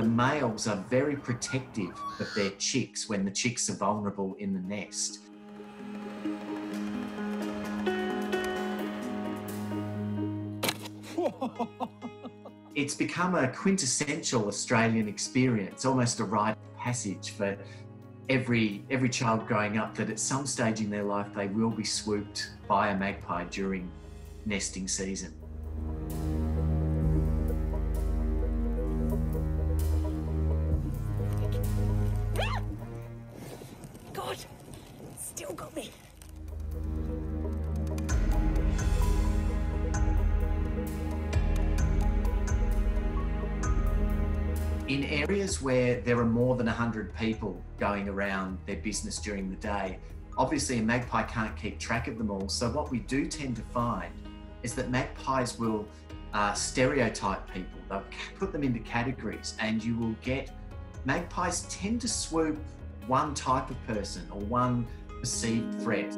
The males are very protective of their chicks when the chicks are vulnerable in the nest. It's become a quintessential Australian experience, almost a rite of passage for every child growing up, that at some stage in their life they will be swooped by a magpie during nesting season. God, still got me. In areas where there are more than 100 people going around their business during the day, obviously a magpie can't keep track of them all. So what we do tend to find is that magpies will stereotype people. They'll put them into categories, and you will get magpies tend to swoop one type of person or one perceived threat.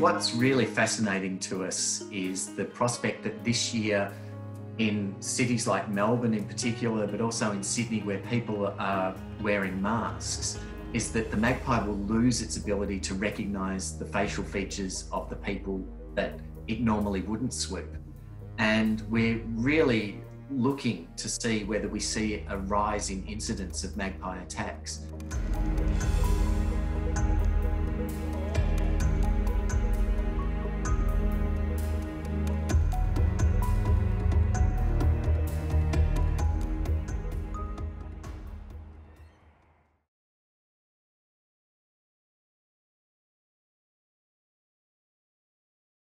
What's really fascinating to us is the prospect that this year, in cities like Melbourne in particular, but also in Sydney where people are wearing masks, is that the magpie will lose its ability to recognise the facial features of the people that it normally wouldn't swoop. And we're really looking to see whether we see a rise in incidence of magpie attacks.